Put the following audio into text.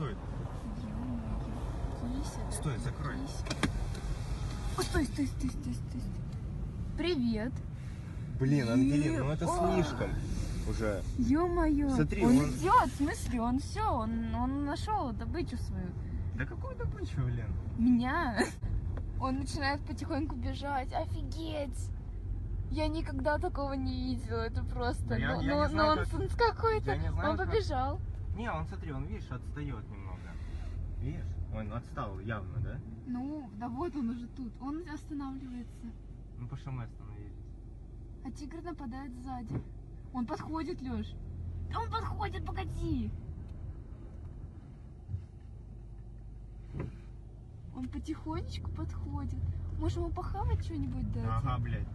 Стой. Стой, закрой. О, стой, стой, стой, стой, стой. Привет. Блин, Ангелина, ну это слишком уже. Ё-моё. Смотри, он идет, в смысле, он все, он нашел добычу свою. Да какую добычу, блин? Меня. Он начинает потихоньку бежать. Офигеть! Я никогда такого не видела. Это просто нонсенс какой-то. Он побежал. Не, он, смотри, он, видишь, отстает немного. Видишь? Он отстал явно, да? Ну, да вот он уже тут. Он останавливается. Ну, пошел, мы остановились. А тигр нападает сзади. Он подходит, Лёш. Он подходит, погоди. Он потихонечку подходит. Может, ему похавать что-нибудь дать? Ага, блядь.